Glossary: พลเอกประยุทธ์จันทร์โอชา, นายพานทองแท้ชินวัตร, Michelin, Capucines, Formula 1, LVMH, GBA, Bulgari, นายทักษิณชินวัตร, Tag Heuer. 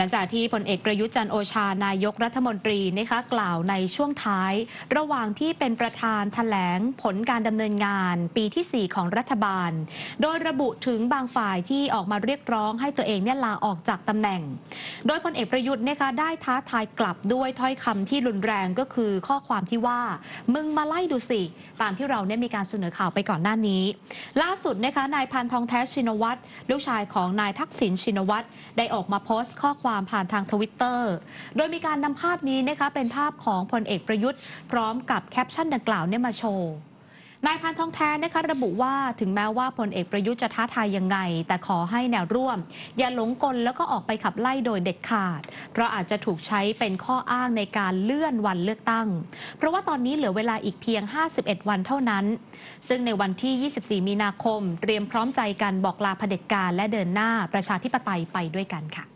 หลังจากที่พลเอกประยุทธ์จันทร์โอชานายกรัฐมนตรีนะคะกล่าวในช่วงท้ายระหว่างที่เป็นประธานแถลงผลการดำเนินงานปีที่4ของรัฐบาลโดยระบุถึงบางฝ่ายที่ออกมาเรียกร้องให้ตัวเองลาออกจากตำแหน่งโดยพลเอกประยุทธ์นะคะได้ท้าทายกลับด้วยถ้อยคำที่รุนแรงก็คือข้อความที่ว่ามึงมาไล่ดูสิตามที่เราได้มีการเสนอข่าวไปก่อนหน้านี้ล่าสุดนะคะนายพานทองแท้ชินวัตรลูกชายของนายทักษิณชินวัตรได้ออกมาโพสต์ข้อความผ่านทาง Twitter โดยมีการนำภาพนี้นะคะเป็นภาพของพลเอกประยุทธ์พร้อมกับแคปชั่นดังกล่าวเนี่ยมาโชว์นายพานทองแท้นะคะระบุว่าถึงแม้ว่าพลเอกประยุทธ์จะท้าทายยังไงแต่ขอให้แนวร่วมอย่าหลงกลแล้วก็ออกไปขับไล่โดยเด็ดขาดเพราะอาจจะถูกใช้เป็นข้ออ้างในการเลื่อนวันเลือกตั้งเพราะว่าตอนนี้เหลือเวลาอีกเพียง51วันเท่านั้นซึ่งในวันที่24 มีนาคมเตรียมพร้อมใจกันบอกลาเผด็จการและเดินหน้าประชาธิปไตยไปด้วยกันค่ะ